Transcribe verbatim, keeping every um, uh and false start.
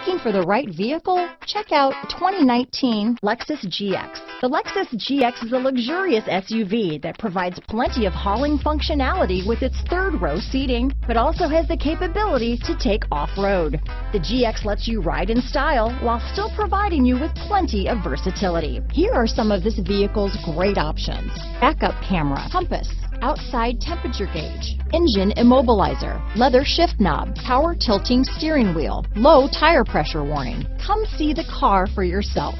Looking for the right vehicle? Check out twenty nineteen Lexus G X. The Lexus G X is a luxurious S U V that provides plenty of hauling functionality with its third-row seating, but also has the capability to take off-road. The G X lets you ride in style while still providing you with plenty of versatility. Here are some of this vehicle's great options: backup camera, compass, outside temperature gauge, engine immobilizer, leather shift knob, power tilting steering wheel, low tire pressure warning. Come see the car for yourself.